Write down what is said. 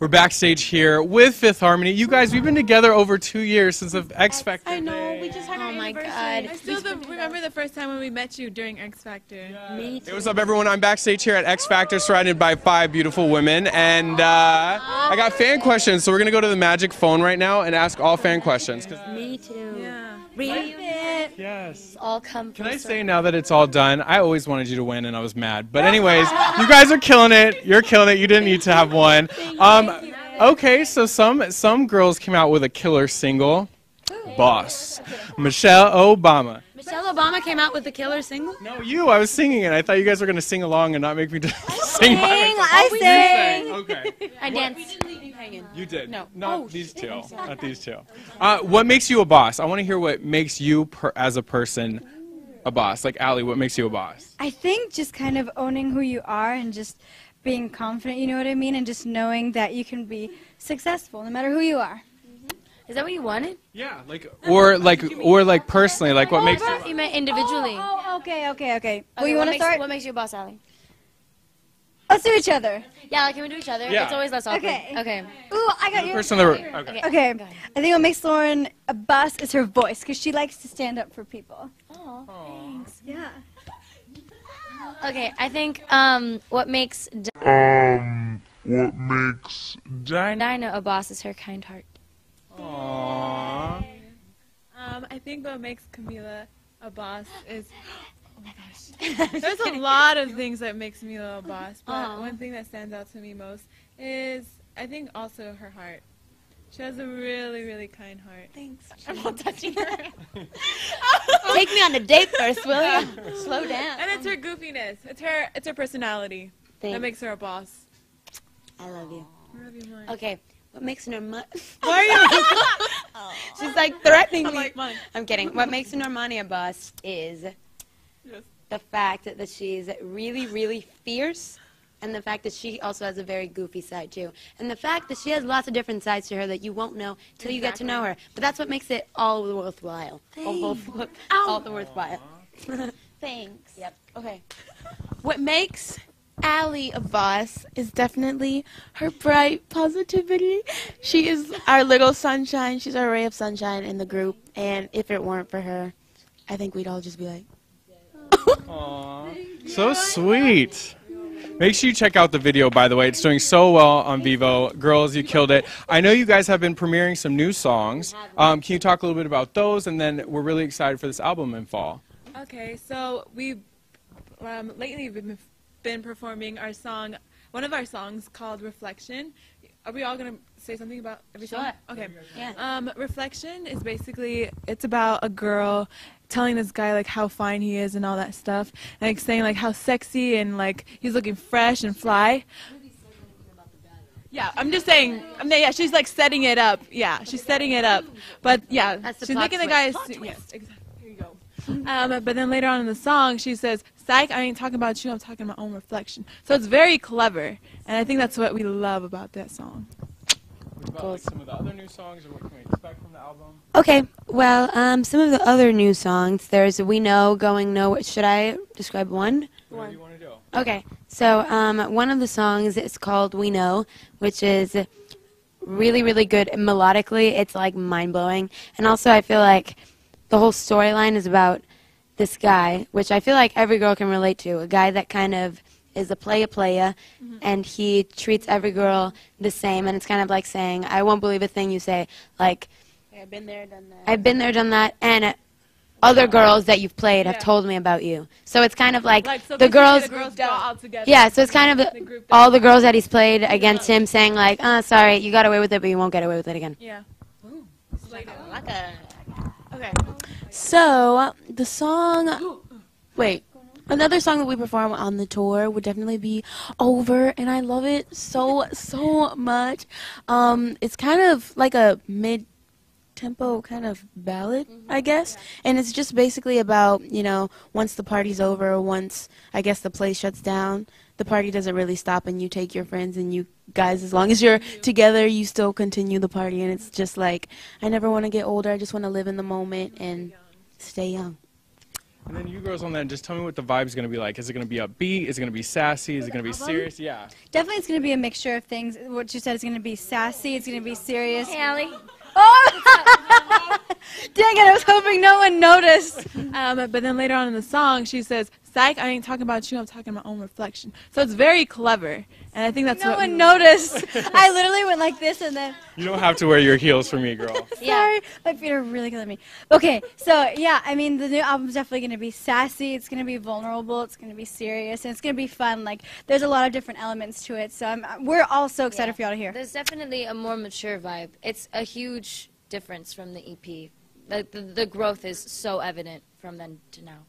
We're backstage here with Fifth Harmony. You guys, we've been together over 2 years since the X Factor. I know. We just had our anniversary. God. I still remember the first time when we met you during X Factor. Yeah. Me too. Hey, what's up, everyone? I'm backstage here at X Factor, surrounded by 5 beautiful women, and I got fan questions. So we're gonna go to the magic phone right now and ask all fan questions. Yeah. Me too. Yeah. Reunit. Yes. All come. Can I say now that it's all done? I always wanted you to win, and I was mad. But anyways, you guys are killing it. You're killing it. You didn't need to have one. Okay, so some girls came out with a killer single. Boss. Michelle Obama. Michelle Obama came out with a killer single? No, you. I was singing it. I thought you guys were going to sing along and not make me sing. I sang. Okay. I danced. We didn't leave you hanging. You did. No. Not these two. What makes you a boss? I want to hear what makes you, as a person, a boss. Like, Ally, what makes you a boss? I think just kind of owning who you are and just being confident, you know what I mean? And just knowing that you can be successful no matter who you are. Is that what you wanted? Yeah, or like personally, like what makes you? You meant individually. Okay. Well, you want to start? What makes you a boss, Ally? Let's do each other. Yeah, like, can we do each other? Yeah. It's always less awkward. Okay. Ooh, I got you. Okay. I think what makes Lauren a boss is her voice, because she likes to stand up for people. Oh, thanks. Yeah. Okay, I think what makes Dinah a boss is her kind heart. Aww. I think what makes Camila a boss is, oh my gosh, there's a lot of things that makes Camila a boss, but one thing that stands out to me most is, I think, also her heart. She has a really, really kind heart. Thanks. I'm not touching her. Take me on a date first, will you? Slow down. And it's her goofiness. It's her personality. Thanks. That makes her a boss. I love you. I love you more. Okay. What makes Normani? Why are you? She's like threatening me. I'm kidding. What makes Normani a boss is the fact that she's really, really fierce, and the fact that she also has a very goofy side too, and the fact that she has lots of different sides to her that you won't know till you get to know her. But that's what makes it all worthwhile. All worthwhile. Thanks. Yep. Okay. What makes Ally a boss is definitely her bright positivity. She is our little sunshine. She's our ray of sunshine in the group. And if it weren't for her, I think we'd all just be like, aww. So sweet. Make sure you check out the video, by the way. It's doing so well on Vivo. Girls, you killed it. I know you guys have been premiering some new songs. Can you talk a little bit about those? And then we're really excited for this album in fall. Okay, so we've lately we've been performing our song, one of our songs called Reflection. Are we all gonna say something about every song? Okay. Yeah. Reflection is basically, it's about a girl telling this guy like how fine he is and all that stuff, and like saying like how sexy and like he's looking fresh and fly. Yeah, I'm just saying. Yeah, she's like setting it up. Yeah, she's setting it up. But yeah, she's making the guy. Yes, exactly. Here you go. But then later on in the song, she says, "Psych, I ain't talking about you, I'm talking my own reflection." So it's very clever, and I think that's what we love about that song. What about like, some of the other new songs, or what can we expect from the album? Okay, well, some of the other new songs, there's We Know, Going Nowhere. Should I describe one? Whatever you want to do. Okay, so one of the songs is called We Know, which is really, really good melodically. It's like mind-blowing, and also I feel like the whole storyline is about this guy, which I feel like every girl can relate to, a guy that kind of is a playa, and he treats every girl the same, and it's kind of like saying, I won't believe a thing you say, like, I've been there, done that. I've been there, done that, and other girls that you've played have told me about you. So it's kind of like so the girls go all together. Yeah, so it's kind of all the girls that he's played against him saying like, oh, sorry, you got away with it, but you won't get away with it again. Yeah. Ooh. Okay. So, the song, another song that we perform on the tour would definitely be Over, and I love it so much. It's kind of like a mid-tempo kind of ballad, I guess, and it's just basically about, you know, once the party's over, once, I guess, the place shuts down, the party doesn't really stop, and you take your friends and you guys, as long as you're together, you still continue the party. And it's just like, I never want to get older, I just want to live in the moment and stay young. And then you girls on that, just tell me what the vibe's going to be like. Is it going to be upbeat? Is it going to be sassy? Is it going to be serious? Yeah. Definitely it's going to be a mixture of things. What you said is going to be sassy. It's going to be serious. Hey, Ally. Oh! Dang it, I was hoping no one noticed. But then later on in the song, she says, psych, I ain't talking about you, I'm talking my own reflection. So it's very clever, and I think that's what... No one noticed. I literally went like this, and then... You don't have to wear your heels for me, girl. Sorry, my feet are really killing me. Okay, so, yeah, I mean, the new album's definitely going to be sassy, it's going to be vulnerable, it's going to be serious, and it's going to be fun. Like, there's a lot of different elements to it, so we're all so excited for y'all to hear. There's definitely a more mature vibe. It's a huge difference from the EP. The growth is so evident from then to now.